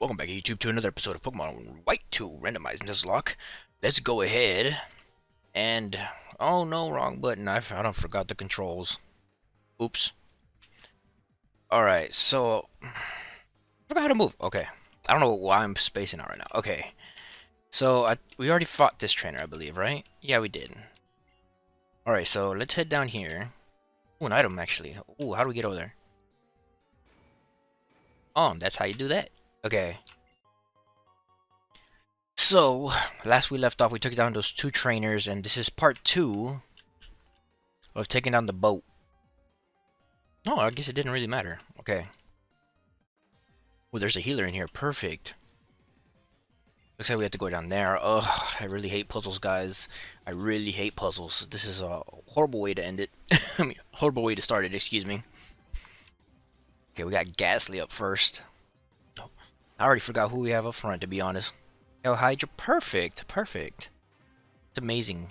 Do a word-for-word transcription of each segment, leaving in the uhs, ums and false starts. Welcome back, YouTube, to another episode of Pokemon White two Randomized Nuzlocke. Let's go ahead and... oh no, wrong button. I, I don't forgot the controls. Oops. Alright, so... I forgot how to move. Okay. I don't know why I'm spacing out right now. Okay. So, I, we already fought this trainer, I believe, right? Yeah, we did. Alright, so let's head down here. Ooh, an item, actually. Ooh, how do we get over there? Um, that's how you do that. Okay. So, last we left off, we took down those two trainers, and this is part two of taking down the boat. No, I guess it didn't really matter. Okay. Oh, there's a healer in here. Perfect. Looks like we have to go down there. Ugh, I really hate puzzles, guys. I really hate puzzles. This is a horrible way to end it. I mean, horrible way to start it, excuse me. Okay, we got Ghastly up first. I already forgot who we have up front, to be honest. El Hydra, perfect, perfect. It's amazing.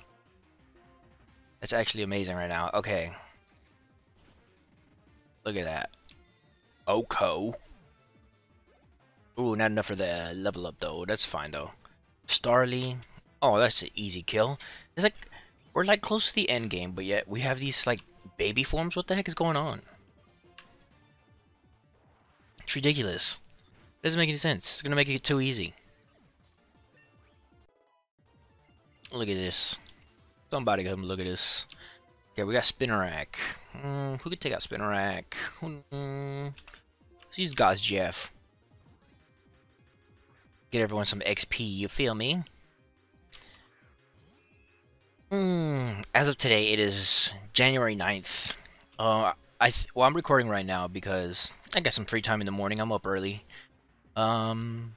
It's actually amazing right now. Okay. Look at that. Oko. Ooh, not enough for the level up though. That's fine though. Starly. Oh, that's an easy kill. It's like we're like close to the end game, but yet we have these like baby forms. What the heck is going on? It's ridiculous. Doesn't make any sense. It's gonna make it too easy. Look at this. Somebody come look at this. Okay, we got Spinarak. Mm, who could take out Spinarak? Mm, let's use God's Jeff. Get everyone some X P, you feel me? Mm, as of today, it is January ninth. Uh, I th well, I'm recording right now because I got some free time in the morning. I'm up early. Um,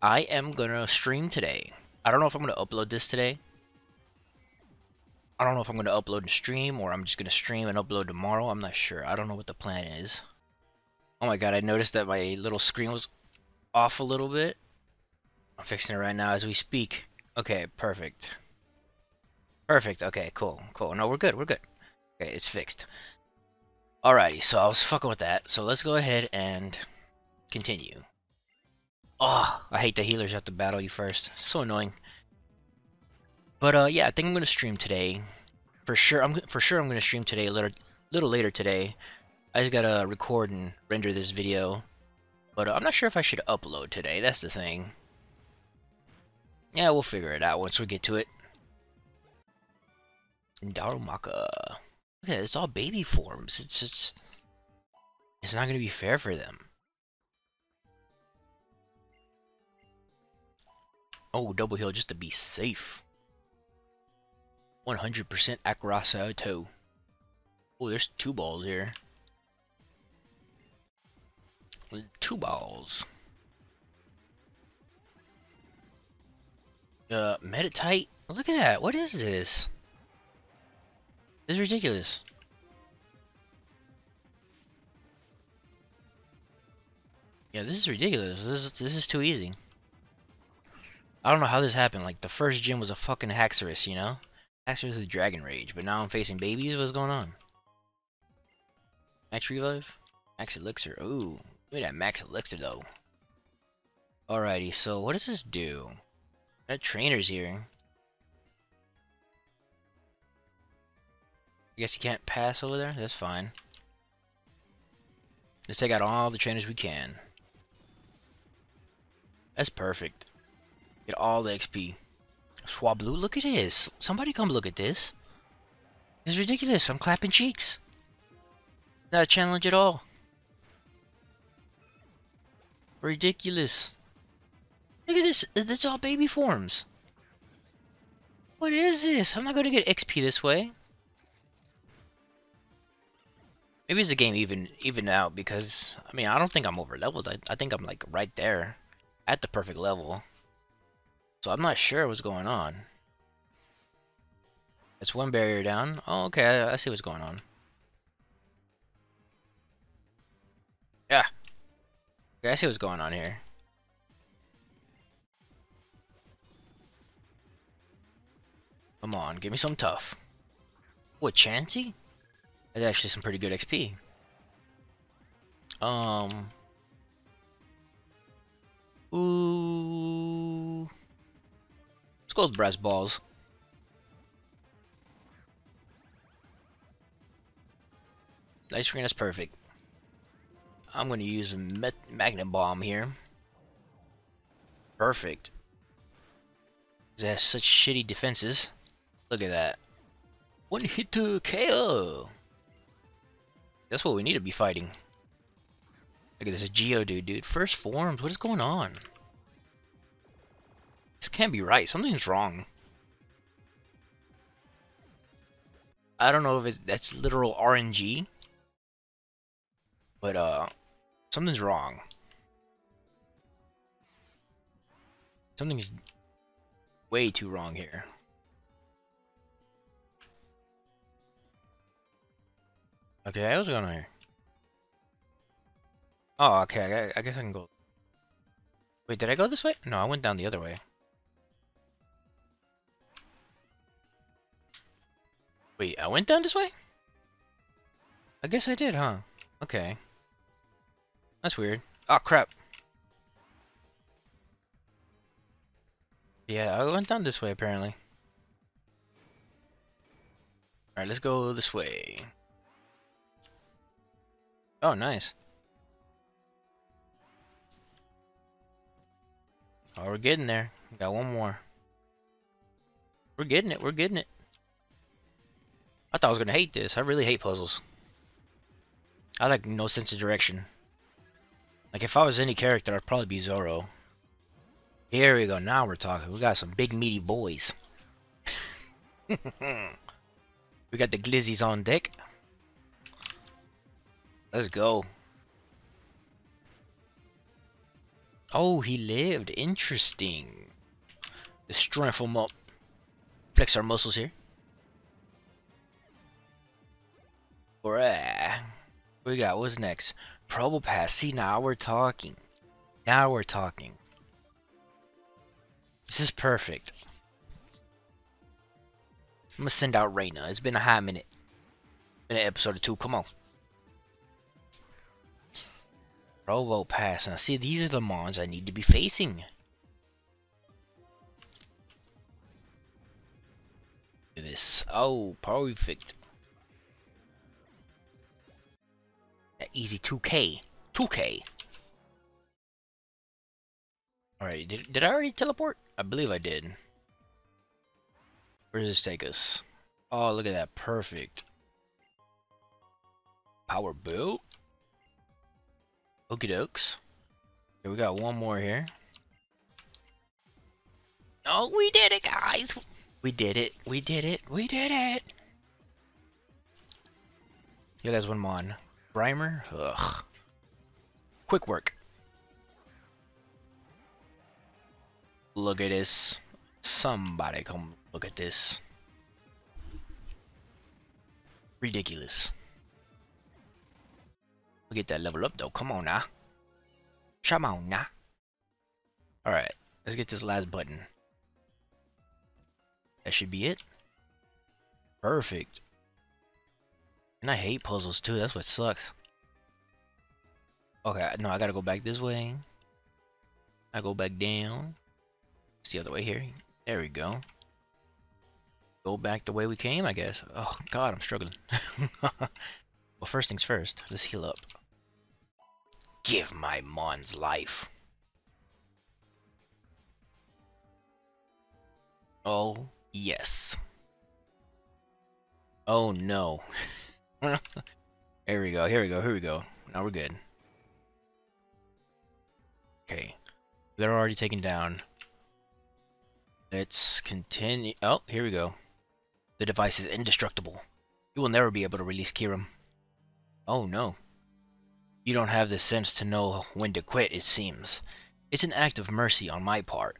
I am gonna stream today. I don't know if I'm gonna upload this today. I don't know if I'm gonna upload and stream, or I'm just gonna stream and upload tomorrow. I'm not sure. I don't know what the plan is. Oh my god, I noticed that my little screen was off a little bit. I'm fixing it right now as we speak. Okay, perfect. Perfect, okay, cool, cool. No, we're good, we're good. Okay, it's fixed. Alrighty, so I was fucking with that. So let's go ahead and... continue. Oh, I hate the healers have to battle you first. So annoying. But uh, yeah, I think I'm gonna stream today. For sure, I'm for sure I'm gonna stream today. A little, little later today. I just gotta record and render this video. But uh, I'm not sure if I should upload today. That's the thing. Yeah, we'll figure it out once we get to it. Darumaka. Okay, it's all baby forms. It's it's it's not gonna be fair for them. Oh, double heal just to be safe. one hundred percent Akarasato. Oh, there's two balls here. Two balls. Uh, Meditite? Look at that. What is this? This is ridiculous. Yeah, this is ridiculous. This is, this is too easy. I don't know how this happened. Like, the first gym was a fucking Haxorus, you know? Haxorus with Dragon Rage, but now I'm facing babies? What's going on? Max Revive? Max Elixir. Ooh. Look at that Max Elixir, though. Alrighty, so what does this do? That trainer's here. I guess you can't pass over there? That's fine. Let's take out all the trainers we can. That's perfect. Get all the X P. Swablu, look at this. Somebody come look at this. This is ridiculous. I'm clapping cheeks. Not a challenge at all. Ridiculous. Look at this. That's all baby forms. What is this? I'm not going to get X P this way. Maybe it's the game even even out because, I mean, I don't think I'm over leveled. I, I think I'm like right there at the perfect level. So I'm not sure what's going on. It's one barrier down. Oh, okay, I, I see what's going on. Yeah. Okay, I see what's going on here. Come on, give me some tough. What, Chansey? That's actually some pretty good X P. Um... those brass balls. Ice Screen is perfect. I'm going to use a Met Magnet Bomb here. Perfect. It has such shitty defenses. Look at that. One hit to K O. That's what we need to be fighting. Look at this Geodude, dude. First forms. What is going on? This can't be right. Something's wrong. I don't know if it's, that's literal R N G. But, uh, something's wrong. Something's way too wrong here. Okay, what's going on here? Oh, okay, I, I guess I can go. Wait, did I go this way? No, I went down the other way. Wait, I went down this way? I guess I did, huh? Okay. That's weird. Oh crap. Yeah, I went down this way apparently. Alright, let's go this way. Oh, nice. Oh, we're getting there. We got one more. We're getting it, we're getting it. I thought I was gonna hate this. I really hate puzzles. I like no sense of direction. Like if I was any character, I'd probably be Zoro. Here we go. Now we're talking. We got some big meaty boys. We got the glizzies on deck. Let's go. Oh, he lived. Interesting. Let's strength him up. Flex our muscles here. Alright. We got what's next? Probopass. See, now we're talking. Now we're talking. This is perfect. I'm gonna send out Reyna. It's been a high minute. Been an episode or two. Come on. Probopass. Now, see, these are the mons I need to be facing. Look at this. Oh, perfect. Easy two K. two K. Alright, did, did I already teleport? I believe I did. Where does this take us? Oh, look at that. Perfect. Power build. Okie dokes. Okay, we got one more here. Oh, we did it, guys! We did it. We did it. We did it! Yeah, that's one mon. Grimer? Ugh. Quick work. Look at this. Somebody come look at this. Ridiculous. We'll get that level up though. Come on now. Come on now. Alright. Let's get this last button. That should be it. Perfect. And I hate puzzles too, that's what sucks. Okay, no, I gotta go back this way. I go back down. It's the other way here. There we go. Go back the way we came, I guess. Oh god, I'm struggling. Well, first things first, let's heal up. Give my mons life. Oh, yes. Oh no. Here we go, here we go, here we go. Now we're good. Okay. They're already taken down. Let's continue. Oh, here we go. The device is indestructible. You will never be able to release Kiram. Oh no. You don't have the sense to know when to quit, it seems. It's an act of mercy on my part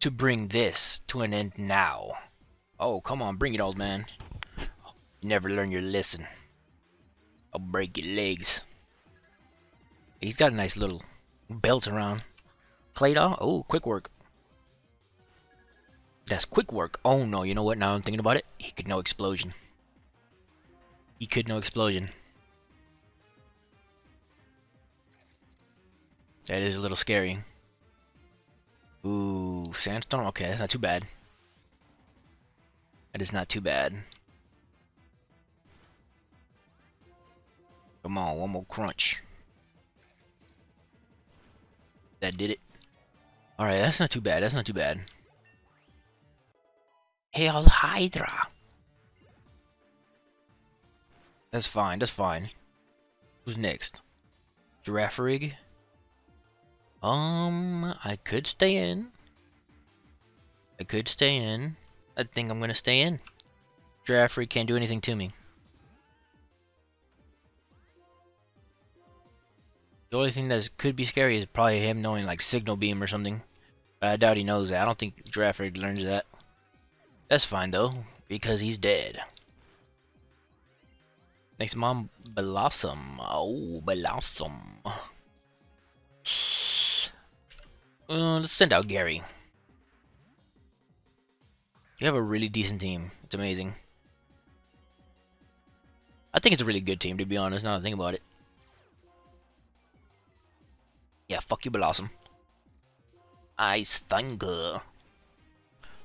to bring this to an end now. Oh, come on, bring it, old man. Never learn your lesson. I'll break your legs. He's got a nice little belt around. Claydol? Oh, quick work. That's quick work. Oh no, you know what? Now I'm thinking about it. He could no explosion. He could no explosion. That is a little scary. Ooh, sandstone? Okay, that's not too bad. That is not too bad. Come on, one more crunch. That did it. Alright, that's not too bad. That's not too bad. Hail Hydra! That's fine. That's fine. Who's next? Girafarig? Um, I could stay in. I could stay in. I think I'm gonna stay in. Girafarig can't do anything to me. The only thing that could be scary is probably him knowing like Signal Beam or something. But I doubt he knows that. I don't think Girafarig learns that. That's fine though, because he's dead. Next mom, Blossom. Oh, Blossom. Uh, let's send out Gary. You have a really decent team. It's amazing. I think it's a really good team, to be honest, now that I think about it. Yeah, fuck you, Blossom. Ice Finger.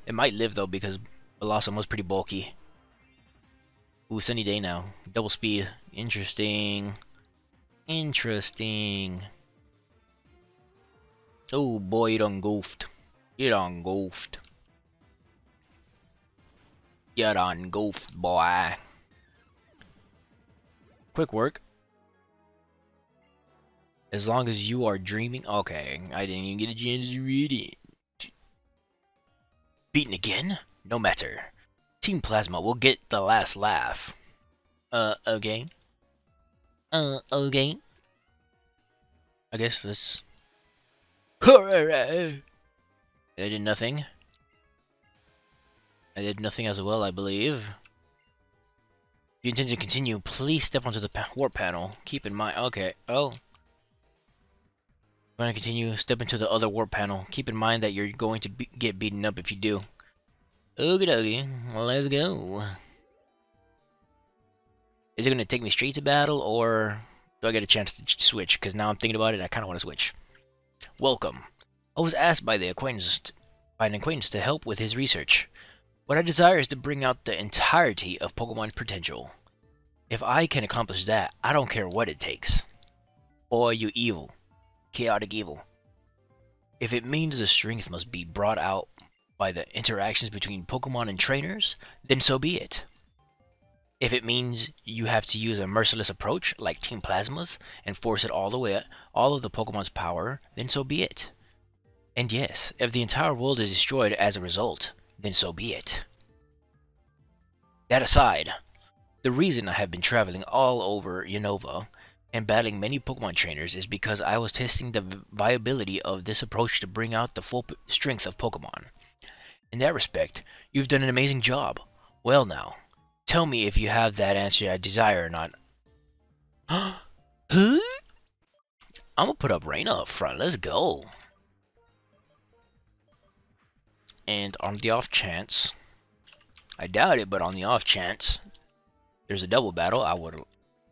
It might live, though, because Blossom was pretty bulky. Ooh, sunny day now. Double speed. Interesting. Interesting. Oh, boy, you done goofed. You done goofed. You done goofed, boy. Quick work. As long as you are dreaming. Okay, I didn't even get a chance to read it. Beaten again? No matter. Team Plasma will get the last laugh. Uh, okay. Uh, okay. I guess this. I did nothing. I did nothing as well, I believe. If you intend to continue, please step onto the pa warp panel. Keep in mind. Okay. Oh. When I continue, step into the other warp panel. Keep in mind that you're going to be get beaten up if you do. Okie dokie, let's go. Is it going to take me straight to battle, or do I get a chance to switch? Because now I'm thinking about it, I kind of want to switch. Welcome. I was asked by the acquaintance, by an acquaintance to help with his research. What I desire is to bring out the entirety of Pokemon's potential. If I can accomplish that, I don't care what it takes. Boy, you evil. Chaotic evil. If it means the strength must be brought out by the interactions between Pokemon and trainers, then so be it. If it means you have to use a merciless approach, like Team Plasma's, and force it all the way, all of the Pokemon's power, then so be it. And yes, if the entire world is destroyed as a result, then so be it. That aside, the reason I have been traveling all over Unova and battling many Pokemon trainers is because I was testing the viability of this approach to bring out the full strength of Pokemon. In that respect, you've done an amazing job. Well now, tell me if you have that answer I desire or not. Huh? I'm gonna put up Reyna up front, let's go. And on the off chance, I doubt it, but on the off chance, there's a double battle, I would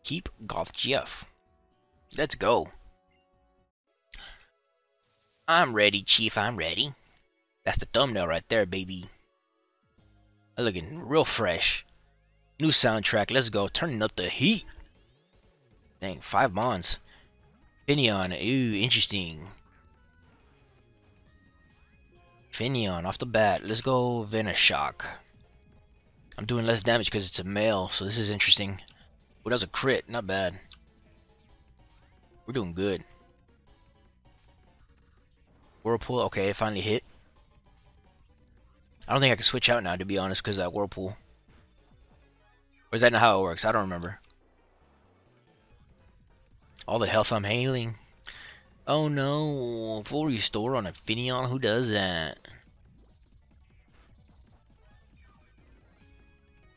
keep Goth G F. Let's go. I'm ready, Chief, I'm ready. That's the thumbnail right there, baby. I'm looking real fresh. New soundtrack, let's go. Turning up the heat. Dang, five mons. Finneon, ooh, interesting. Finneon, off the bat. Let's go Venoshock. I'm doing less damage because it's a male, so this is interesting. Well, that was a crit, not bad. We're doing good. Whirlpool, okay, it finally hit. I don't think I can switch out now, to be honest, because of that Whirlpool. Or is that not how it works? I don't remember. All the health I'm hailing. Oh no, full restore on a Finneon? Who does that?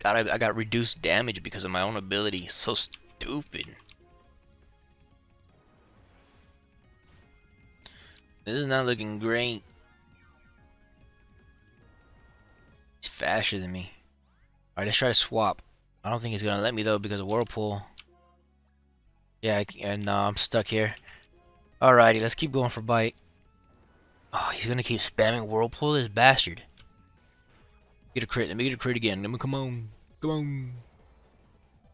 God, I, I got reduced damage because of my own ability. So stupid. This is not looking great. Faster than me. Alright, let's try to swap. I don't think he's gonna let me though because of Whirlpool. Yeah, and uh, I'm stuck here. Alrighty, let's keep going for Bite. Oh, he's gonna keep spamming Whirlpool, this bastard. Get a crit. Let me get a crit again. Let me come on. Come on.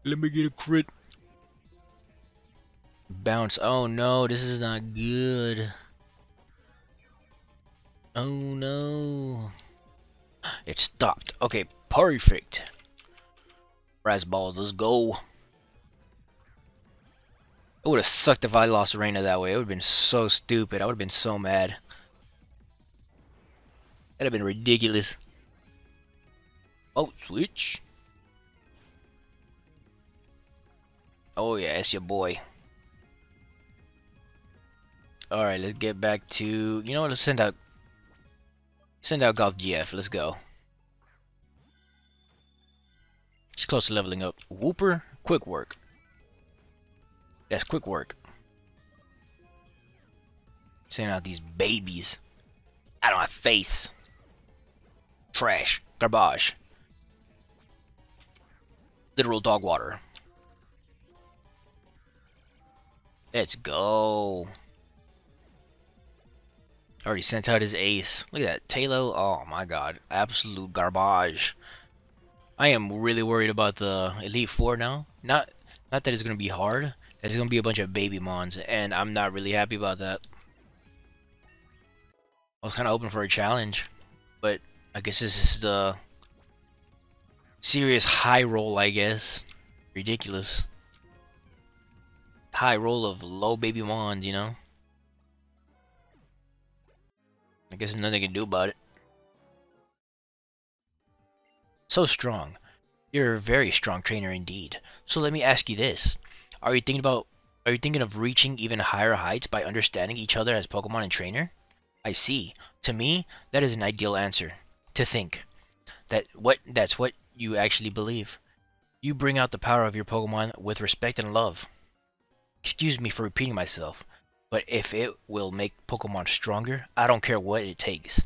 Let me get a crit. Bounce. Oh no, this is not good. Oh no. It stopped. Okay, perfect. Rise balls, let's go. It would have sucked if I lost Reyna that way. It would have been so stupid. I would have been so mad. That would have been ridiculous. Oh, switch. Oh yeah, it's your boy. Alright, let's get back to... You know what, let's send out... Send out Golf G F, let's go. She's close to leveling up. Whooper, quick work. That's quick work. Send out these babies. Out of my face. Trash. Garbage. Literal dog water. Let's go. Already sent out his ace. Look at that. Talo. Oh my god. Absolute garbage. I am really worried about the Elite Four now. Not not that it's going to be hard. That it's going to be a bunch of baby mons. And I'm not really happy about that. I was kind of hoping for a challenge. But I guess this is the serious high roll, I guess. Ridiculous. High roll of low baby mons, you know? I guess there's nothing I can do about it. So strong. You're a very strong trainer indeed. So let me ask you this. Are you thinking about are you thinking of reaching even higher heights by understanding each other as Pokemon and trainer? I see. To me, that is an ideal answer. To think. That what that's what you actually believe. You bring out the power of your Pokemon with respect and love. Excuse me for repeating myself. But if it will make Pokemon stronger, I don't care what it takes.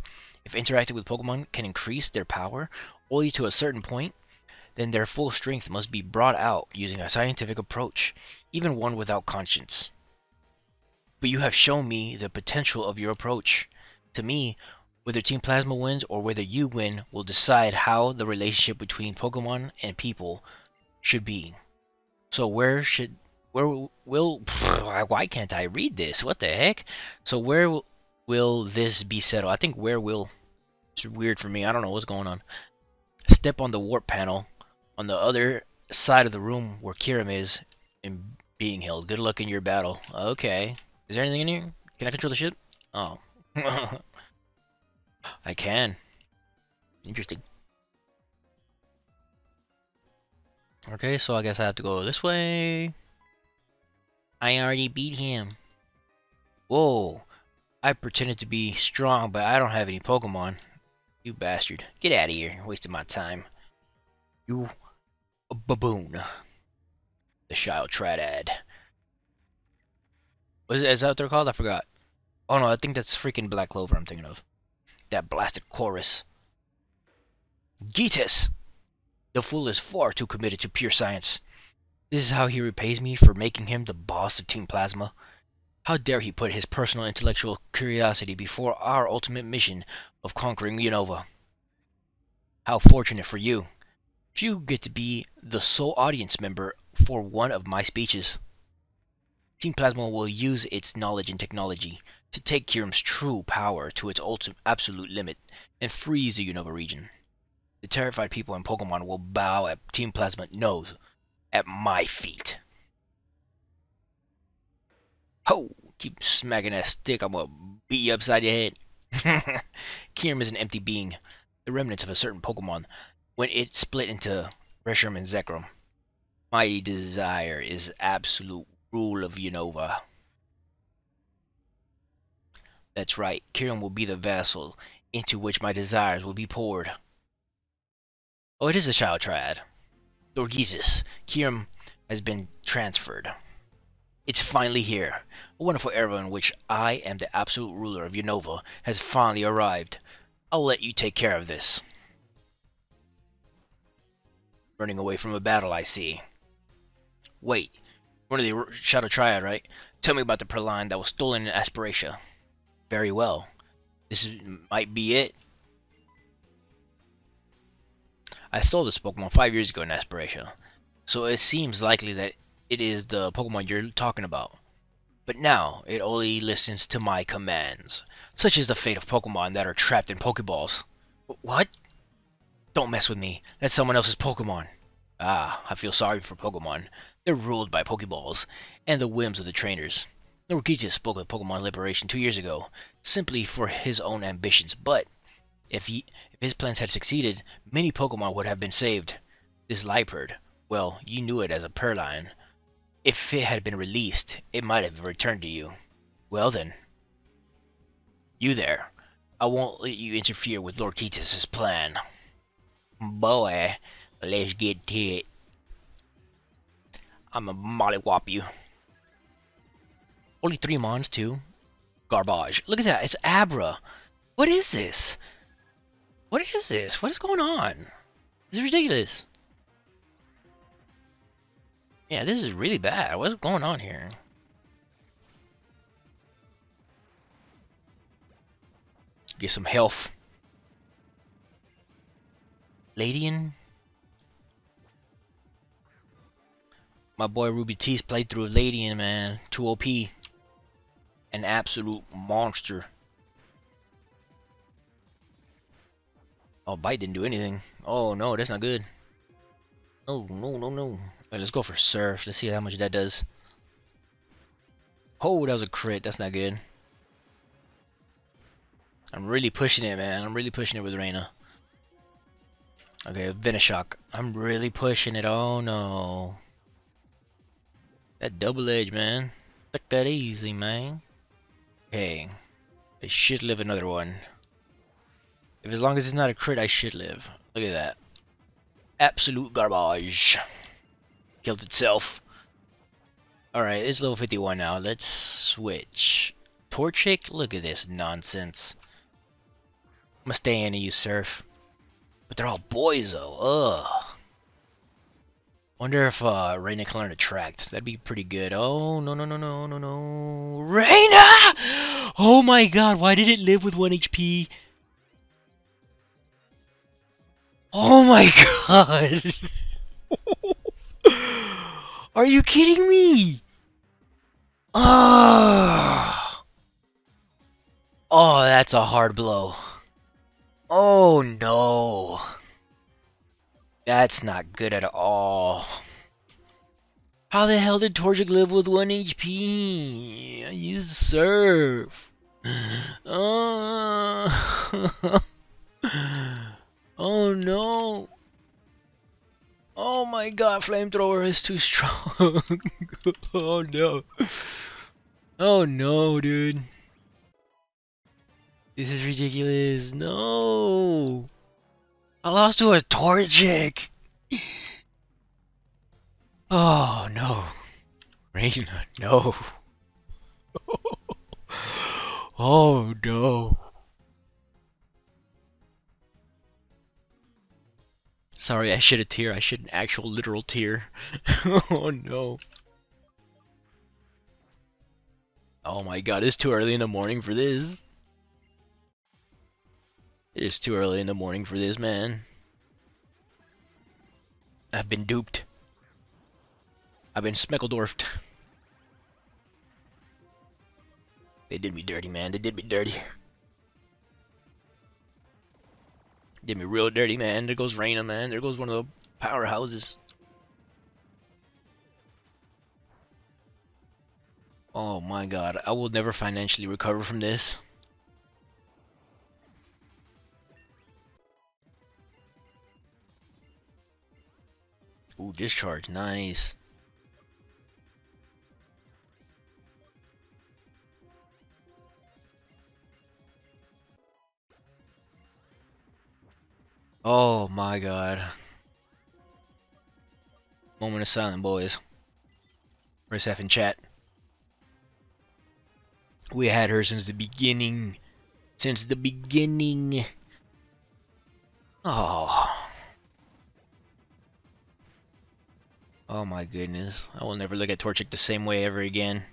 If interacting with Pokemon can increase their power only to a certain point, then their full strength must be brought out using a scientific approach, even one without conscience. But you have shown me the potential of your approach. To me, whether Team Plasma wins or whether you win will decide how the relationship between Pokemon and people should be. So where should... Where will... Why can't I read this? What the heck? So where will this be settled? I think where will... It's weird for me. I don't know what's going on. Step on the warp panel on the other side of the room where Kyurem is in being held. Good luck in your battle. Okay. Is there anything in here? Can I control the ship? Oh. I can. Interesting. Okay, so I guess I have to go this way. I already beat him. Whoa. I pretended to be strong, but I don't have any Pokemon. You bastard. Get out of here. Wasting my time. You baboon. The Shadow Triad. What is, is that what they're called? I forgot. Oh no, I think that's freaking Black Clover I'm thinking of. That blasted chorus. Ghetsis! The fool is far too committed to pure science. This is how he repays me for making him the boss of Team Plasma. How dare he put his personal intellectual curiosity before our ultimate mission of conquering Unova. How fortunate for you. You get to be the sole audience member for one of my speeches. Team Plasma will use its knowledge and technology to take Kyurem's true power to its ultimate absolute limit and freeze the Unova region. The terrified people and Pokemon will bow at Team Plasma nose. At my feet. Ho! Keep smacking that stick, I'm gonna beat you upside your head. Kiram is an empty being, the remnants of a certain Pokemon, when it split into Reshiram and Zekrom. My desire is absolute rule of Unova. That's right, Kiram will be the vessel into which my desires will be poured. Oh, it is a Shadow Triad. Ghetsis, Kyurem has been transferred. It's finally here. A wonderful era in which I am the absolute ruler of Unova has finally arrived. I'll let you take care of this. Running away from a battle, I see. Wait, one of the Shadow Triad, right? Tell me about the pearl line that was stolen in Aspertia. Very well. This might be it. I stole this Pokemon five years ago in Aspertia, so it seems likely that it is the Pokemon you're talking about. But now, it only listens to my commands. Such is the fate of Pokemon that are trapped in Pokeballs. What? Don't mess with me. That's someone else's Pokemon. Ah, I feel sorry for Pokemon. They're ruled by Pokeballs and the whims of the trainers. Ghetsis spoke of Pokemon Liberation two years ago, simply for his own ambitions, but if, he, if his plans had succeeded, many Pokemon would have been saved. This Liepard, well, you knew it as a Purrloin. If it had been released, it might have returned to you. Well then. You there. I won't let you interfere with Lord Ghetsis' plan. Boy, let's get to it. I'm a mollywop you. Only three mons too. Garbage. Look at that, it's Abra. What is this? What is this? What is going on? This is ridiculous. Yeah, this is really bad. What's going on here? Get some health. Ladian. My boy Ruby T's playthrough of Ladian, man. two O P. An absolute monster. Oh, Bite didn't do anything. Oh, no, that's not good. No, no, no, no. Alright, let's go for Surf. Let's see how much that does. Oh, that was a crit. That's not good. I'm really pushing it, man. I'm really pushing it with Reyna. Okay, Venoshock. I'm really pushing it. Oh, no. That double edge, man. Took that easy, man. Okay. I should live another one. If as long as it's not a crit, I should live. Look at that. Absolute garbage. Killed itself. Alright, it's level fifty-one now. Let's switch. Torchic? Look at this nonsense. I'm gonna stay in and use Surf. But they're all boys, though. Ugh. Wonder if uh, Reyna can learn Attract. That'd be pretty good. Oh, no, no, no, no, no, no. Reyna! Oh my god, why did it live with one H P? Oh my god! Are you kidding me? Oh. Oh, that's a hard blow. Oh no. That's not good at all. How the hell did Torchic live with one H P? I used Surf. Oh. Oh no. Oh my god, Flamethrower is too strong. Oh no. Oh no, dude. This is ridiculous. No. I lost to a Torchic. Oh no. Reyna, no. Oh no. Sorry, I shed a tear. I shed an actual literal tear. Oh no. Oh my god, it's too early in the morning for this. It is too early in the morning for this, man. I've been duped. I've been Smeckledorfed. They did me dirty, man. They did me dirty. Did me real dirty, man. There goes Reyna, man. There goes one of the powerhouses. Oh my god. I will never financially recover from this. Ooh, discharge. Nice. Oh my god. Moment of silence, boys. Press F in chat. We had her since the beginning. Since the beginning. Oh. Oh my goodness. I will never look at Torchic the same way ever again.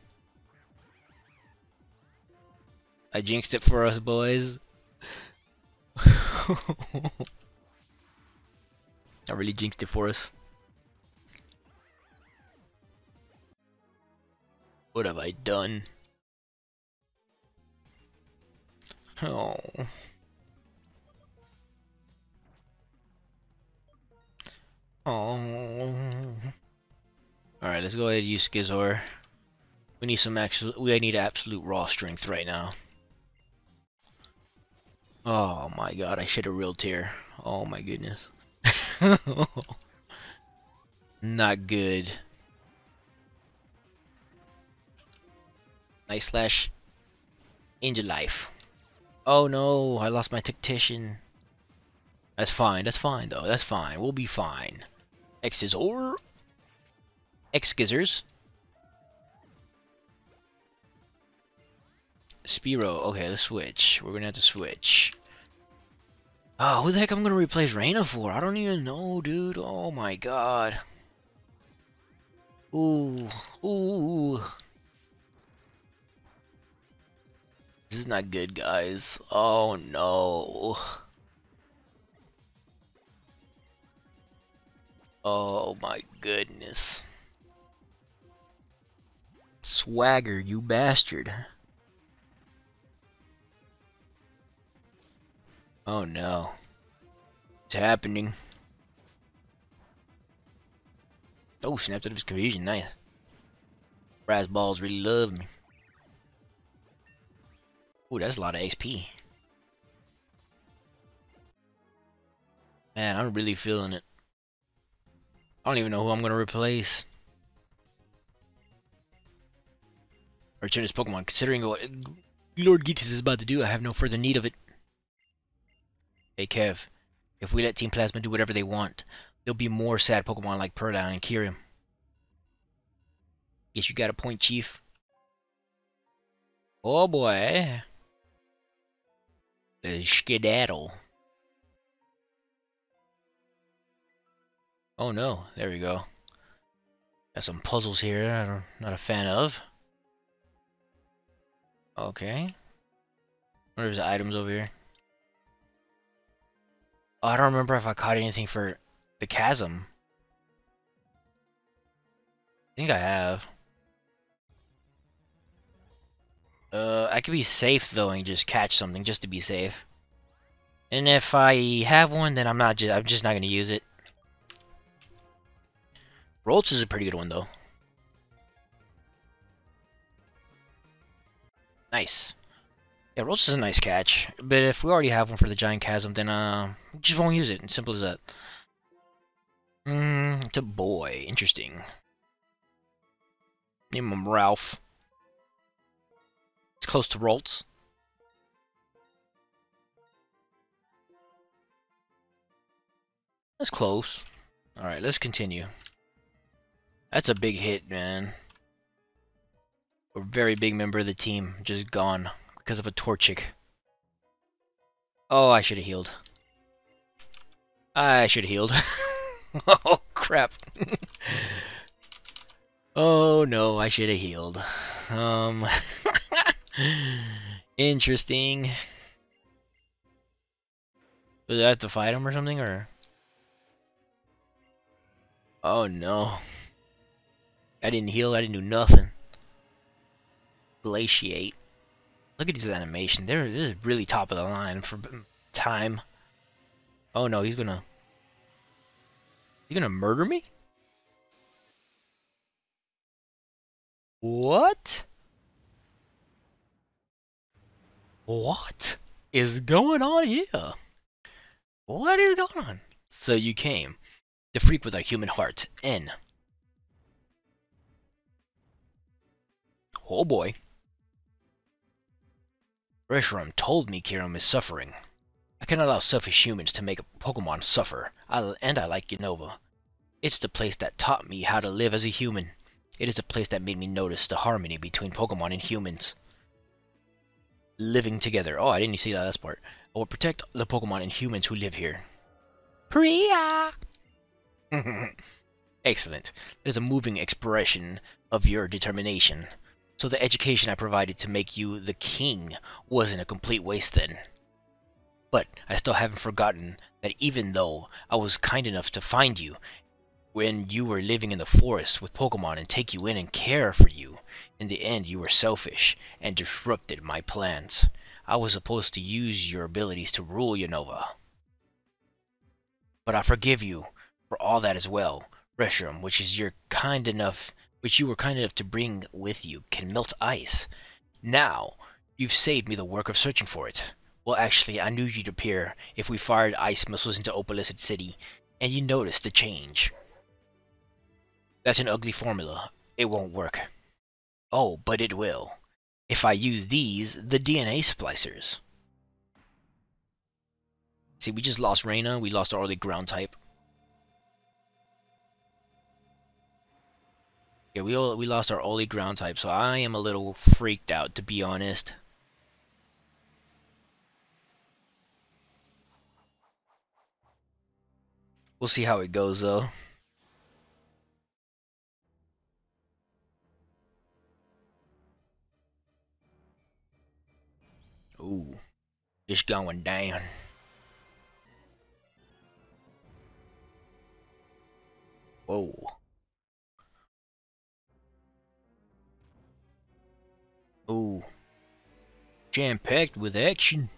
I jinxed it for us, boys. I really jinxed it for us. What have I done? Oh. Oh. Alright, let's go ahead and use Scizor. We need some absolute, we need absolute raw strength right now. Oh my god, I shed a real tear. Oh my goodness. Not good. Nice slash. Angel life. Oh no, I lost my tactician. That's fine, that's fine though, that's fine. We'll be fine. Excizor. Excizzors. Spearow. Okay, let's switch. We're gonna have to switch. Oh, who the heck I'm gonna replace Reyna for? I don't even know, dude. Oh my god. Ooh. Ooh. This is not good, guys. Oh no. Oh my goodness. Swagger, you bastard. Oh no. It's happening. Oh, snapped out of his confusion. Nice. Razz balls really love me. Ooh, that's a lot of X P. Man, I'm really feeling it. I don't even know who I'm gonna replace. Return this Pokemon. Considering what Lord Ghetsis is about to do, I have no further need of it. Hey Kev, if we let Team Plasma do whatever they want, there'll be more sad Pokemon like Purrloin and Kyurem. Guess you got a point, Chief. Oh boy. The skedaddle. Oh no, there we go. Got some puzzles here I'm not a fan of. Okay. Where's the items over here? Oh, I don't remember if I caught anything for the chasm. I think I have. Uh, I could be safe though and just catch something just to be safe. And if I have one, then I'm not just I'm just not gonna use it. Rolts is a pretty good one though. Nice. Yeah, Rolts is a nice catch. But if we already have one for the Giant Chasm, then uh, we just won't use it. Simple as that. Mmm, it's a boy. Interesting. Name him Ralph. It's close to Rolts. That's close. Alright, let's continue. That's a big hit, man. A very big member of the team just gone because of a Torchic. Oh, I should have healed. I should have healed. Oh, crap. Oh, no, I should have healed. Um, interesting. Did I have to fight him or something, or? Oh, no. I didn't heal, I didn't do nothing. Glaciate. Look at these animation. They're, this is really top of the line for time. Oh no, he's gonna... He's gonna murder me? What? What is going on here? What is going on? So you came. The freak with our human heart. N. Oh boy. Reshiram told me Kiram is suffering. I cannot allow selfish humans to make a Pokemon suffer, I, and I like Unova. It's the place that taught me how to live as a human. It is the place that made me notice the harmony between Pokemon and humans. Living together. Oh, I didn't see that last part. I will protect the Pokemon and humans who live here. Priya! Excellent. It is a moving expression of your determination. So the education I provided to make you the king wasn't a complete waste then. But I still haven't forgotten that even though I was kind enough to find you when you were living in the forest with Pokemon and take you in and care for you, in the end you were selfish and disrupted my plans. I was supposed to use your abilities to rule Unova. But I forgive you for all that as well. Reshiram, which is your kind enough which you were kind enough to bring with you, can melt ice. Now you've saved me the work of searching for it. Well, actually, I knew you'd appear if we fired ice missiles into Opalicid City, and you noticed the change. That's an ugly formula. It won't work. Oh, but it will. If I use these, the D N A splicers. See, we just lost Reyna. We lost our only ground type. Yeah, we, all, we lost our only ground type, so I am a little freaked out, to be honest. We'll see how it goes, though. Ooh. It's going down. Whoa. Ooh. Jam-packed with action.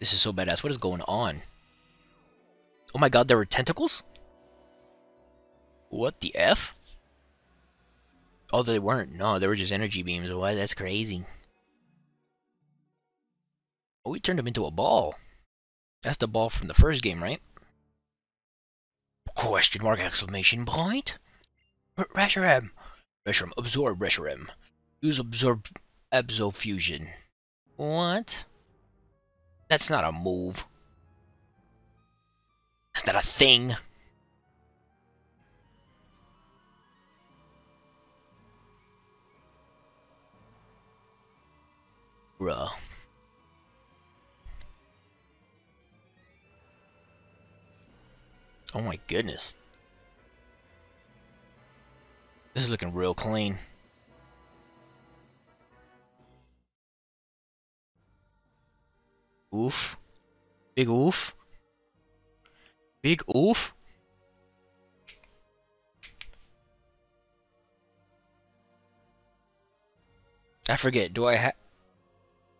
This is so badass. What is going on? Oh my god, there were tentacles? What the F? Oh, they weren't. No, they were just energy beams. Why? That's crazy. Oh, we turned them into a ball. That's the ball from the first game, right? Question mark exclamation point? Reshiram. Reshiram. Absorb Reshiram. Use absorb... Absorption. What? That's not a move. That's not a thing. Bruh. Oh my goodness. This is looking real clean. Oof. Big oof. Big oof. I forget, do I ha-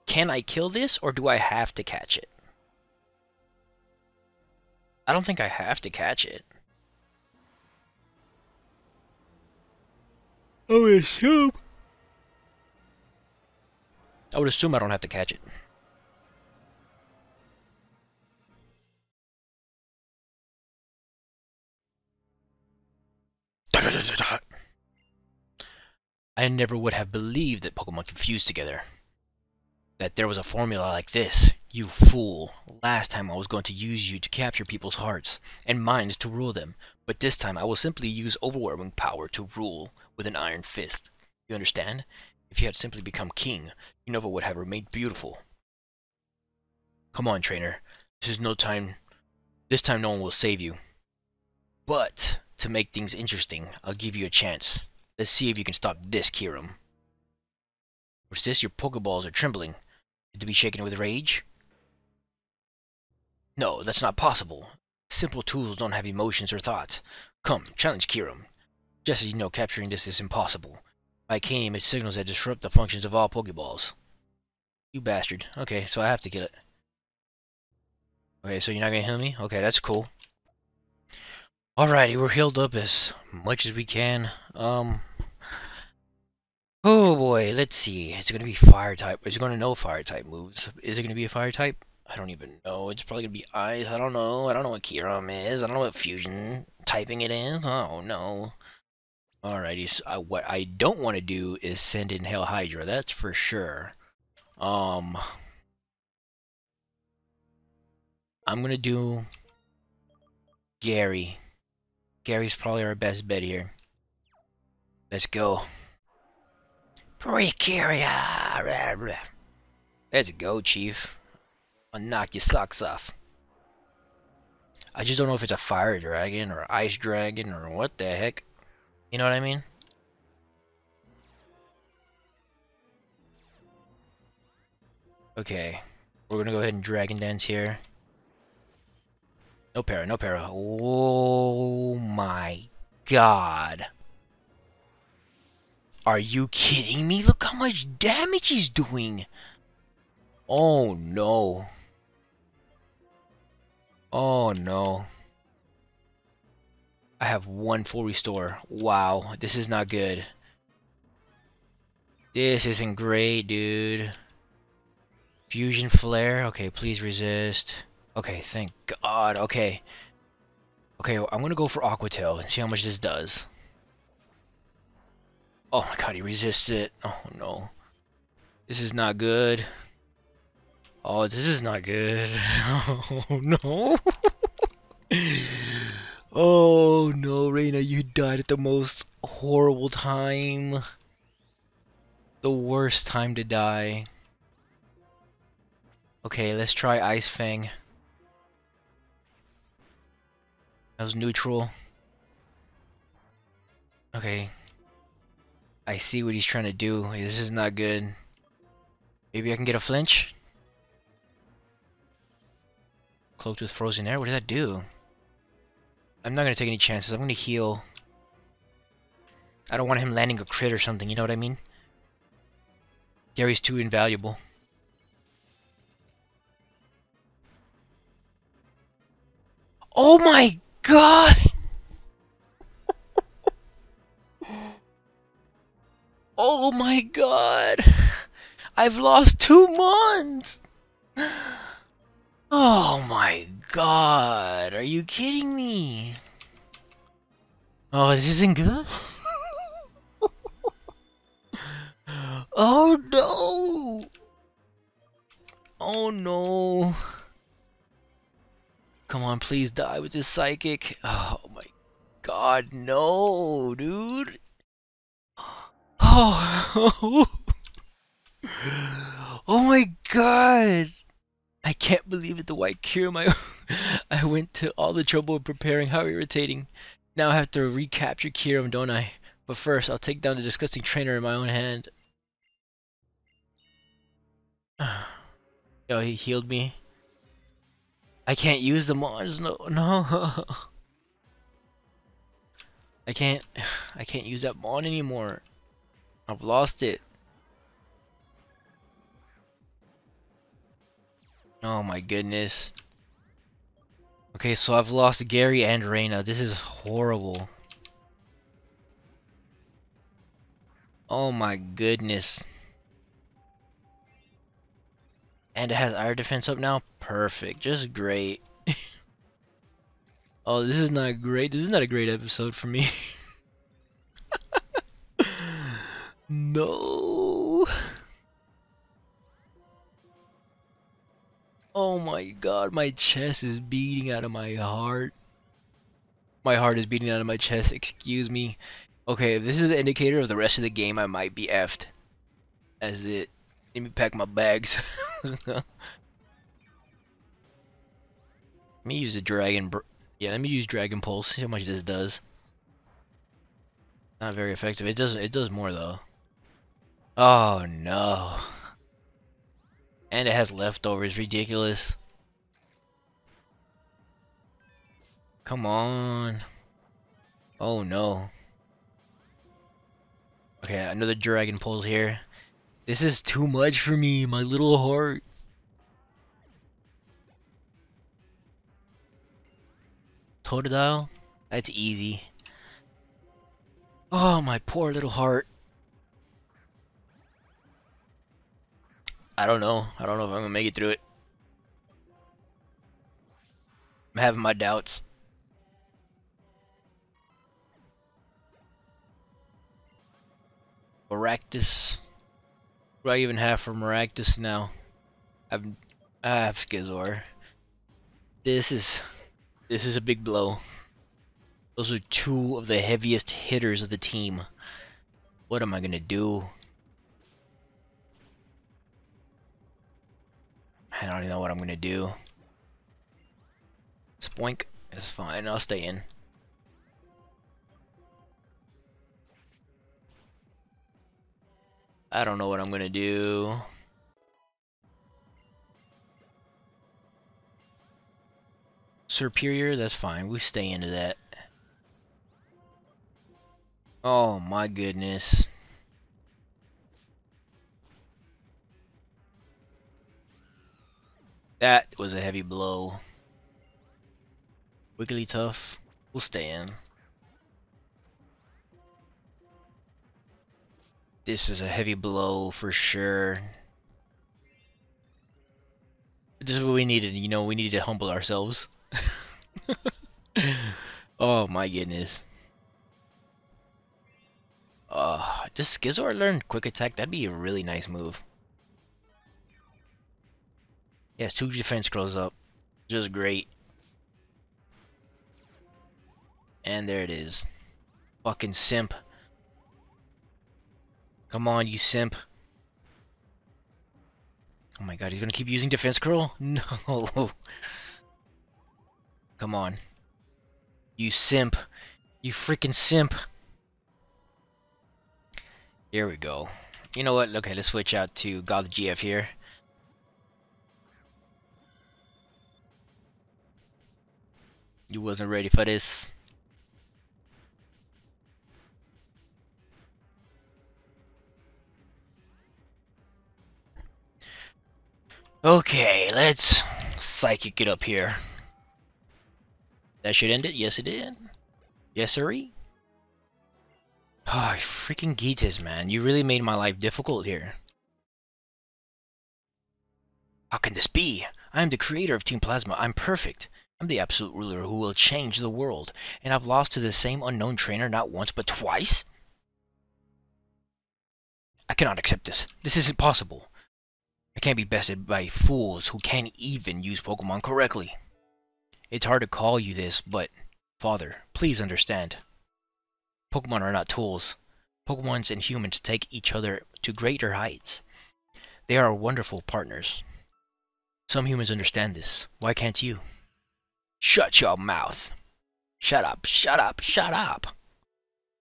Can I kill this, or do I have to catch it? I don't think I have to catch it. I would assume... I would assume I don't have to catch it. I never would have believed that Pokemon could fuse together. That there was a formula like this. You fool. Last time I was going to use you to capture people's hearts and minds to rule them. But this time I will simply use overwhelming power to rule with an iron fist. You understand? If you had simply become king, Unova would have remained beautiful. Come on, trainer. This is no time. This time no one will save you. But to make things interesting, I'll give you a chance. Let's see if you can stop this, Kiram. What's this? Your Pokeballs are trembling. To be shaken with rage? No, that's not possible. Simple tools don't have emotions or thoughts. Come, challenge Kiram. Just as you know, capturing this is impossible. By came its signals that disrupt the functions of all Pokeballs. You bastard. Okay, so I have to kill it. Okay, so you're not gonna heal me? Okay, that's cool. Alrighty, we're healed up as much as we can. Um, oh boy, let's see. Is it gonna be fire type? Is it gonna know fire type moves? Is it gonna be a fire type? I don't even know. It's probably gonna be ice. I don't know. I don't know what Kyurem is. I don't know what fusion typing it is. Oh no. Alrighty, so I, what I don't want to do is send in Hail Hydra. That's for sure. Um, I'm gonna do Gary. Gary's probably our best bet here. Let's go. Precaria! Let's go, Chief. I'll knock your socks off. I just don't know if it's a fire dragon or ice dragon or what the heck. You know what I mean? Okay. We're gonna go ahead and Dragon Dance here. No para, no para. Oh my god. Are you kidding me? Look how much damage he's doing. Oh no. Oh no. I have one full restore. Wow, this is not good. This isn't great, dude. Fusion Flare. Okay, please resist. Okay, thank god. Okay. Okay, I'm gonna go for Aqua Tail and see how much this does. Oh my god, he resists it. Oh no. This is not good. Oh, this is not good. Oh no. Oh no, Reina, you died at the most horrible time. The worst time to die. Okay, let's try Ice Fang. That was neutral. Okay. I see what he's trying to do. This is not good. Maybe I can get a flinch? Cloaked with frozen air? What did that do? I'm not going to take any chances. I'm going to heal. I don't want him landing a crit or something. You know what I mean? Gary's too invaluable. Oh my god! Oh my god! I've lost two months! Oh my god, are you kidding me? Oh, this isn't good? Oh no! Oh no! Come on, please die with this psychic. Oh my god, no, dude! Oh! Oh my god! I can't believe it, the white Kyurem. I, I went to all the trouble of preparing. How irritating. Now I have to recapture Kyurem, don't I? But first, I'll take down the disgusting trainer in my own hand. Yo, he healed me. I can't use the mons. No, no. I can't. I can't use that mon anymore. I've lost it. Oh my goodness. Okay, so I've lost Gary and Reina. This is horrible. Oh my goodness. And it has Iron Defense up now? Perfect. Just great. Oh, this is not great. This is not a great episode for me. No. Oh my god, my chest is beating out of my heart. My heart is beating out of my chest, excuse me. Okay, if this is an indicator of the rest of the game, I might be effed. That's it. Let me pack my bags. Let me use the dragon br Yeah, let me use Dragon Pulse, see how much this does. Not very effective. It doesn't it does more though. Oh no. And it has leftovers, ridiculous. Come on. Oh no. Okay, another Dragon Pulse here. This is too much for me, my little heart. Totodile? That's easy. Oh, my poor little heart. I don't know. I don't know if I'm gonna make it through it. I'm having my doubts. Maractus. What do I even have for Maractus now? I've, I have Scizor. This is, this is a big blow. Those are two of the heaviest hitters of the team. What am I gonna do? I don't even know what I'm gonna do. Spoink is fine, I'll stay in. I don't know what I'm gonna do. Superior, that's fine. We stay into that. Oh my goodness. That was a heavy blow. Wigglytuff, we'll stay in. This is a heavy blow for sure. This is what we needed, you know, we needed to humble ourselves. Oh my goodness. Uh, does Scizor learn Quick Attack? That'd be a really nice move. Yes, two defense grows up. Just great. And there it is. Fucking simp. Come on, you simp. Oh my god, he's gonna keep using defense curl? No. Come on. You simp. You freaking simp. Here we go. You know what? Okay, let's switch out to God the G F here. You wasn't ready for this. Okay, let's psychic it up here. That should end it. Yes, it did. Yes, sirree. Oh, freaking Ghetsis, man. You really made my life difficult here. How can this be? I am the creator of Team Plasma. I'm perfect. I'm the absolute ruler who will change the world. And I've lost to the same unknown trainer not once but twice? I cannot accept this. This isn't possible. I can't be bested by fools who can't even use Pokemon correctly. It's hard to call you this, but... Father, please understand. Pokemon are not tools. Pokemons and humans take each other to greater heights. They are wonderful partners. Some humans understand this. Why can't you? Shut your mouth! Shut up, shut up, shut up!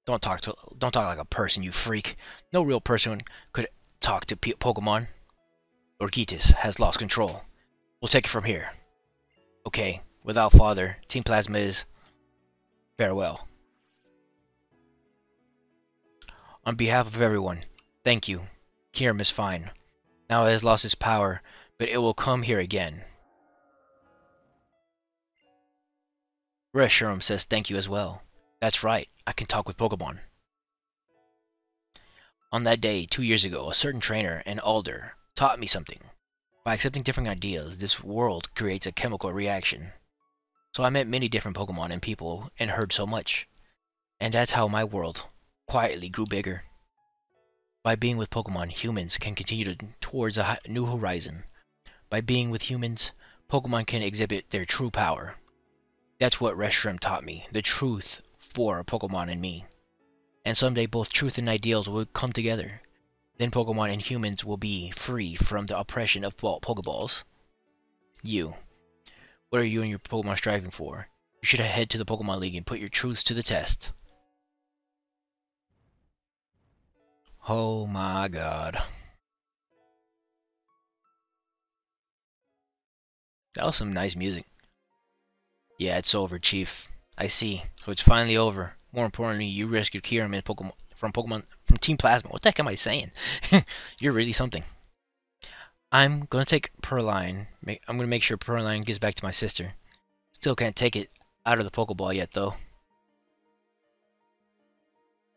Don't talk to, don't talk like a person, you freak. No real person could talk to P Pokemon. Lord Ghetsis has lost control. We'll take it from here. Okay, without Father, Team Plasma is... Farewell. On behalf of everyone, thank you. Kiram is fine. Now it has lost its power, but it will come here again. Reshiram says thank you as well. That's right, I can talk with Pokemon. On that day, two years ago, a certain trainer, an Alder, taught me something. By accepting different ideas, this world creates a chemical reaction. So I met many different Pokemon and people and heard so much. And that's how my world quietly grew bigger. By being with Pokemon, humans can continue to, towards a new horizon. By being with humans, Pokemon can exhibit their true power. That's what Reshiram taught me, the truth for Pokemon and me. And someday both truth and ideals will come together. Then Pokemon and humans will be free from the oppression of Pokeballs. You. What are you and your Pokemon striving for? You should head to the Pokemon League and put your truths to the test. Oh my god. That was some nice music. Yeah, it's over, Chief. I see. So it's finally over. More importantly, you rescued Kiram and Pokemon from Pokemon from Team Plasma. What the heck am I saying? You're really something. I'm gonna take Pearline. I'm gonna make sure Pearline gets back to my sister. Still can't take it out of the Pokeball yet, though.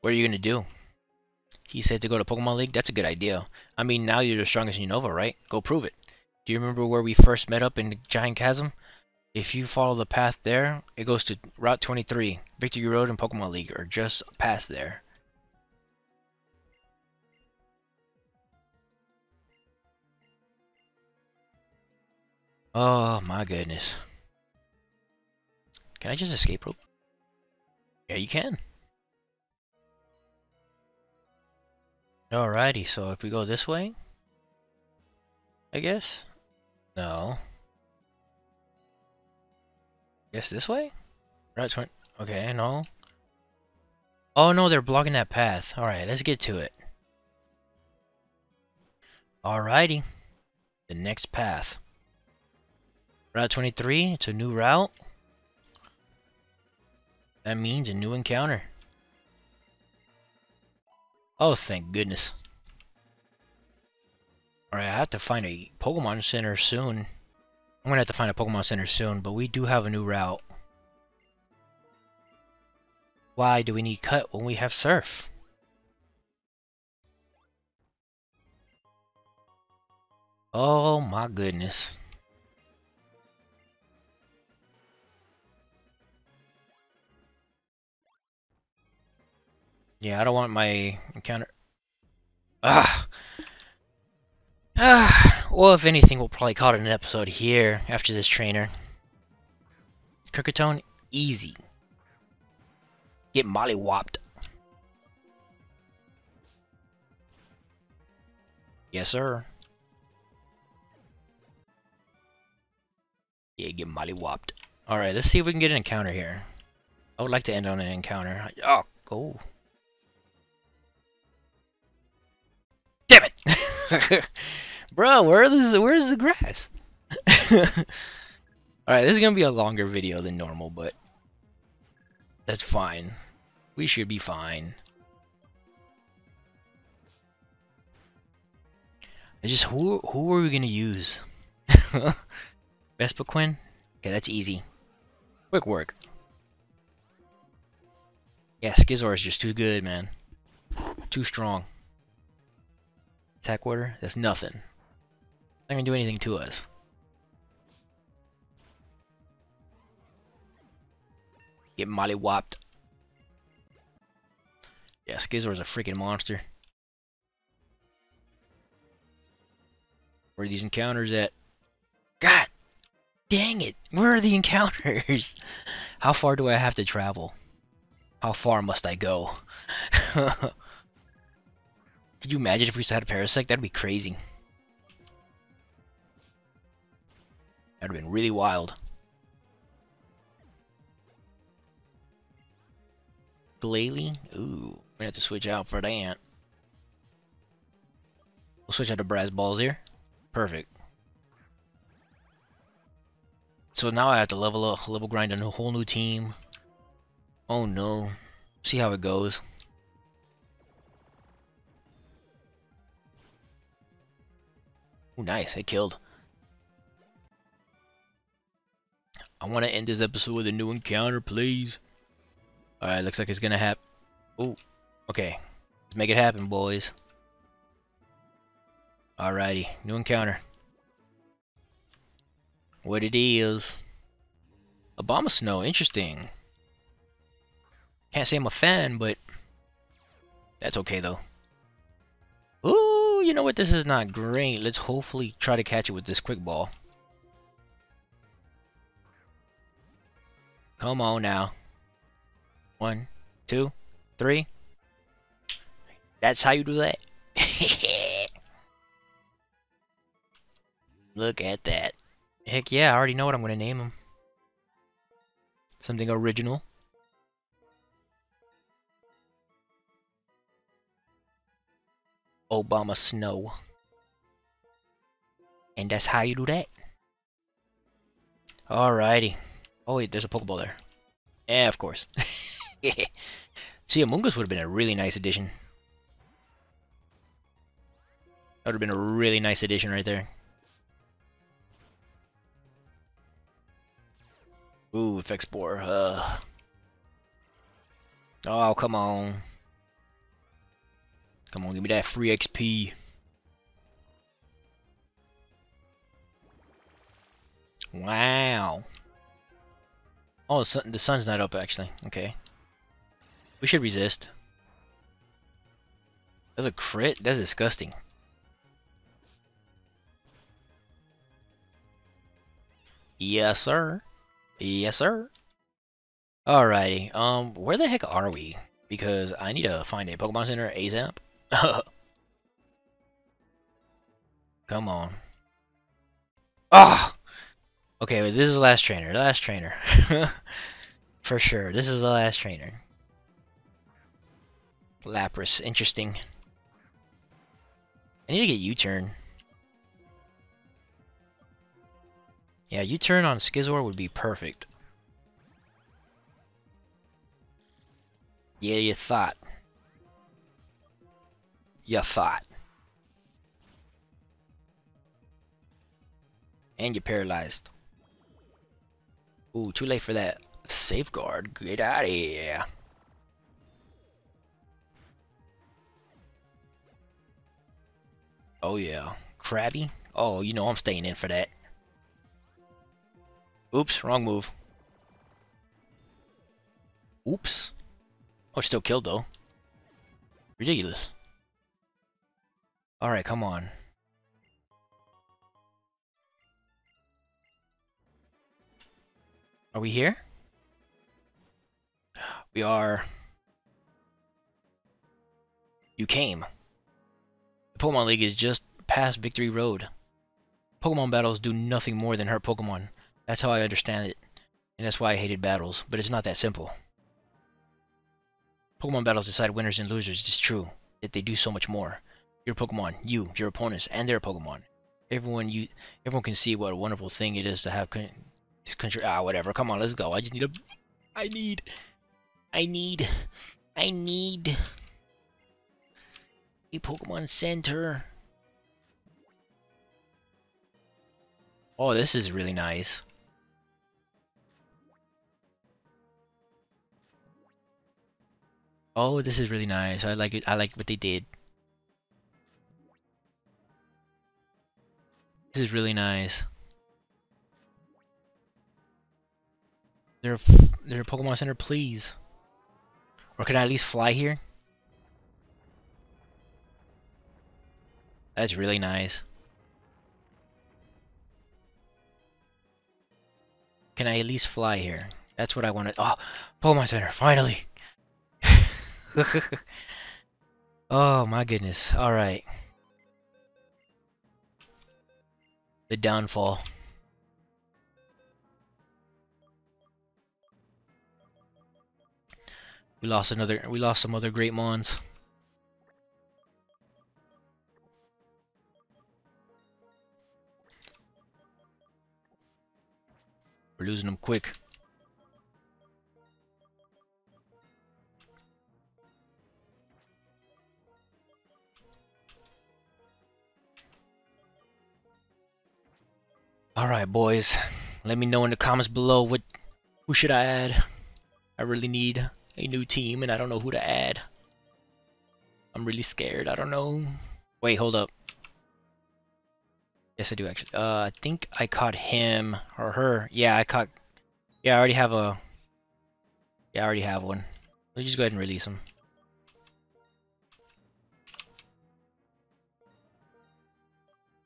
What are you gonna do? He said to go to Pokemon League. That's a good idea. I mean, now you're the strongest in Unova, right? Go prove it. Do you remember where we first met up in the Giant Chasm? If you follow the path there, it goes to Route twenty-three. Victory Road and Pokemon League are just past there. Oh my goodness. Can I just escape rope? Yeah, you can. Alrighty, so if we go this way, I guess. No. Guess this way? Route twenty. Okay, no. Oh no, they're blocking that path. Alright, let's get to it. Alrighty. The next path. Route twenty-three, it's a new route. That means a new encounter. Oh, thank goodness. Alright, I have to find a Pokemon Center soon. I'm gonna have to find a Pokemon Center soon, but we do have a new route. Why do we need Cut when we have Surf? Oh my goodness. Yeah, I don't want my encounter. Ah. Ah. Well, if anything, we'll probably call it an episode here after this trainer. Kirkatone, easy. Get mollywopped. Yes, sir. Yeah, get mollywopped. Alright, let's see if we can get an encounter here. I would like to end on an encounter. Oh, go. Oh. Damn it! Bro, where is, where is the grass? Alright, this is gonna be a longer video than normal, but that's fine. We should be fine. I just who who are we gonna use? Vespiquen? Okay, that's easy. Quick work. Yeah, Scizor is just too good, man. Too strong. Attack order? That's nothing. Not gonna do anything to us. Get mollywopped. Yeah, Scizor is a freaking monster. Where are these encounters at? God dang it! Where are the encounters? How far do I have to travel? How far must I go? Could you imagine if we still had a Parasect? That'd be crazy. That'd have been really wild. Glalie? Ooh, we have to switch out for that. We'll switch out to Brass Balls here. Perfect. So now I have to level up, level grind a whole new team. Oh no. See how it goes. Ooh, nice. It killed. I want to end this episode with a new encounter, please. Alright, looks like it's gonna happen. Ooh, okay. Let's make it happen, boys. Alrighty, new encounter. What it is. Abomasnow, interesting. Can't say I'm a fan, but that's okay, though. Ooh, you know what? This is not great. Let's hopefully try to catch it with this quick ball. Come on now. One, two, three. That's how you do that. Look at that. Heck yeah, I already know what I'm going to name him. Something original. Abomasnow. And that's how you do that. Alrighty. Oh wait, there's a Pokeball there. Yeah, of course. See, Among Us would have been a really nice addition. That would have been a really nice addition right there. Ooh, Effect Spore. Uh. Oh, come on. Come on, give me that free X P. Wow. Oh, the, sun, the sun's not up, actually. Okay. We should resist. That's a crit? That's disgusting. Yes, sir. Yes, sir. Alrighty. Um, where the heck are we? Because I need to find a Pokemon Center ASAP. Come on. Ah! Oh! Okay, wait, this is the last trainer. Last trainer. For sure. This is the last trainer. Lapras. Interesting. I need to get U-turn. Yeah, U-turn on Scizor would be perfect. Yeah, you thought. You thought. And you're paralyzed. Ooh, too late for that. Safeguard. Get out of here. Oh yeah. Krabby? Oh, you know I'm staying in for that. Oops, wrong move. Oops. Oh, still killed though. Ridiculous. Alright, come on. Are we here? We are. You came. The Pokemon League is just past Victory Road. Pokemon battles do nothing more than hurt Pokemon. That's how I understand it. And that's why I hated battles. But it's not that simple. Pokemon battles decide winners and losers. It's true. Yet they do so much more. Your Pokemon, you, your opponents, and their Pokemon. Everyone you, everyone can see what a wonderful thing it is to have con control. Ah, whatever. Come on, let's go. I just need a... I need... I need... I need... a Pokemon Center. Oh, this is really nice. Oh, this is really nice. I like it. I like what they did. This is really nice. There, there a Pokemon Center, please. Or can I at least fly here? That's really nice. Can I at least fly here? That's what I wanted. Oh, Pokemon Center, finally. Oh my goodness. All right. The downfall. We lost another. We lost some other great mons. We're losing them quick. Alright boys, let me know in the comments below what who should I add. I really need a new team and I don't know who to add. I'm really scared, I don't know. Wait, hold up. Yes I do actually. Uh I think I caught him or her. Yeah, I caught Yeah, I already have a Yeah, I already have one. Let me just go ahead and release him.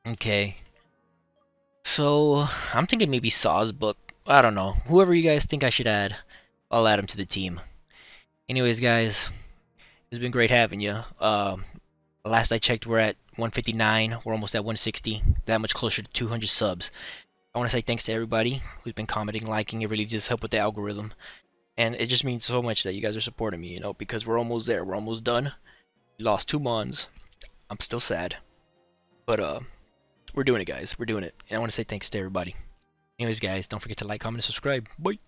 Okay. So, I'm thinking maybe Saw's book. I don't know. Whoever you guys think I should add, I'll add him to the team. Anyways, guys, it's been great having you. Uh, last I checked, we're at one fifty-nine. We're almost at one sixty. That much closer to two hundred subs. I want to say thanks to everybody who's been commenting, liking. It really just helped with the algorithm. And it just means so much that you guys are supporting me, you know, because we're almost there. We're almost done. We lost two mons. I'm still sad. But, uh... we're doing it, guys. We're doing it. And I want to say thanks to everybody. Anyways, guys, don't forget to like, comment, and subscribe. Bye!